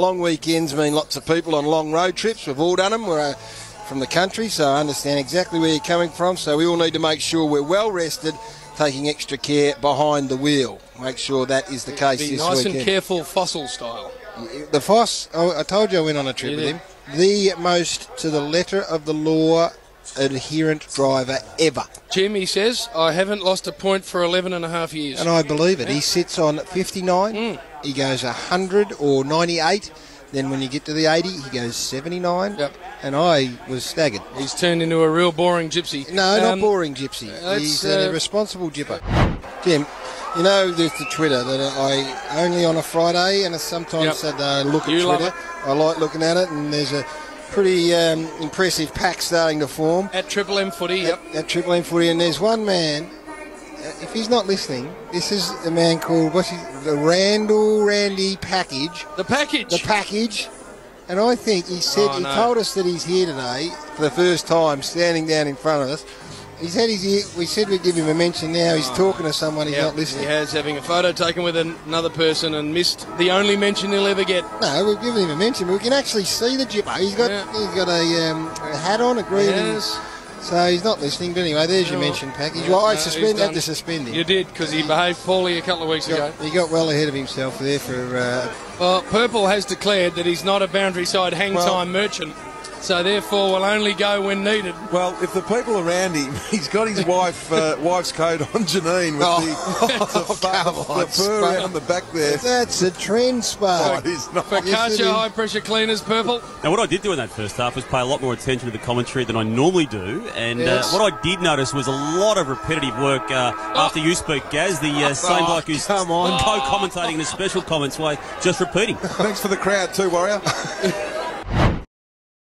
Long weekends mean lots of people on long road trips. We've all done them. We're from the country, so I understand exactly where you're coming from. So we all need to make sure we're well rested, taking extra care behind the wheel. Make sure that is the case this weekend. Be nice and careful, Fossil style. The Foss, I told you I went on a trip with him. The most to the letter of the law adherent driver ever. Jim, he says, I haven't lost a point for 11 and a half years. And I believe it. He sits on 59. He goes 100 or 98. Then when you get to the 80, he goes 79. Yep. And I was staggered. He's turned into a real boring gypsy. No, not boring gypsy. He's an irresponsible gypper. Jim, you know there's the Twitter that I only on a Friday and sometimes Saturday look at Twitter. I like looking at it, and there's a pretty impressive pack starting to form. At Triple M Footy, At Triple M Footy, and there's one man, if he's not listening, this is a man called, the Randy Package. The Package? The Package. And I think he said, he told us that he's here today for the first time, standing down in front of us. He said he's here. We said we'd give him a mention now. He's talking to someone. He's not listening. He has, having a photo taken with another person and missed the only mention he'll ever get. No, we've given him a mention. But we can actually see the gypper. He's got a hat on, a green. Yes. So he's not listening. But anyway, there's your mention, Package. Well, I had to suspend him. You did, because he behaved poorly a couple of weeks ago. He got well ahead of himself there for... Well, Purple has declared that he's not a boundary side hang-time merchant. So therefore, we'll only go when needed. Well, if the people around him, he's got his wife's coat on, Janine, with the fur around the back there. That's a trend spot. Focaccia high pressure cleaners, Purple. Now, what I did do in that first half was pay a lot more attention to the commentary than I normally do, and what I did notice was a lot of repetitive work after you speak, Gaz, the same bloke who's co-commentating in a special comments way, just repeating. Thanks for the crowd too, Warrior.